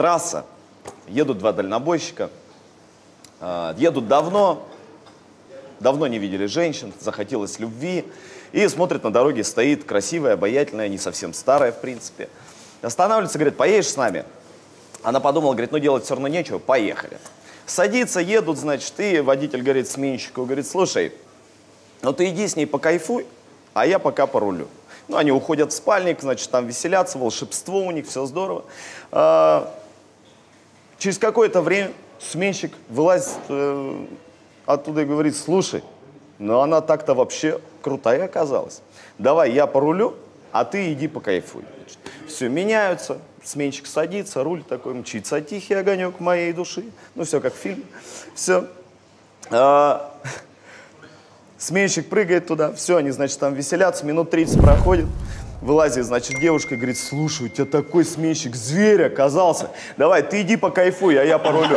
Трасса. Едут два дальнобойщика. Едут давно. Давно не видели женщин. Захотелось любви. И смотрят, на дороге стоит красивая, обаятельная, не совсем старая, в принципе. Останавливается, говорит, поедешь с нами? Она подумала, говорит, ну делать все равно нечего, поехали. Садится, едут, значит, и водитель говорит сменщику, говорит, слушай, ну ты иди с ней покайфуй, а я пока порулю. Ну, они уходят в спальник, значит, там веселятся, волшебство у них, все здорово. Через какое-то время сменщик вылазит оттуда и говорит, слушай, ну она так-то вообще крутая оказалась. Давай я порулю, а ты иди покайфуй. Значит, все меняются. Сменщик садится, руль такой мчится, тихий огонек моей души. Ну, все как в фильме. Все. Сменщик прыгает туда, все, они, значит, там веселятся, минут 30 проходит. Вылазит, значит, девушка говорит, слушай, у тебя такой сменщик, зверь оказался. Давай, ты иди покайфуй, а я порулю.